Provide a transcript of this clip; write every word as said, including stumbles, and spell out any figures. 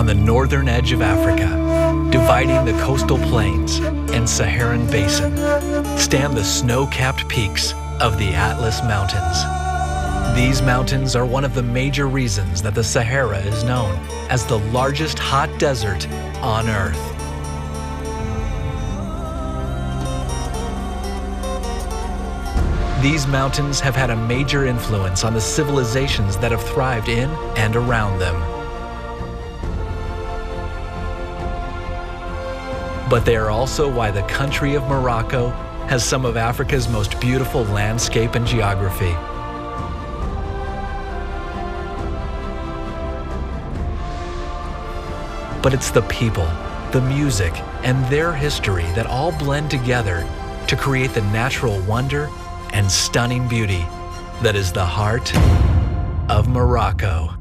on the northern edge of Africa, dividing the coastal plains and Saharan basin, stand the snow-capped peaks of the Atlas Mountains. These mountains are one of the major reasons that the Sahara is known as the largest hot desert on Earth. These mountains have had a major influence on the civilizations that have thrived in and around them. But they are also why the country of Morocco has some of Africa's most beautiful landscape and geography. But it's the people, the music, and their history that all blend together to create the natural wonder and stunning beauty that is the heart of Morocco.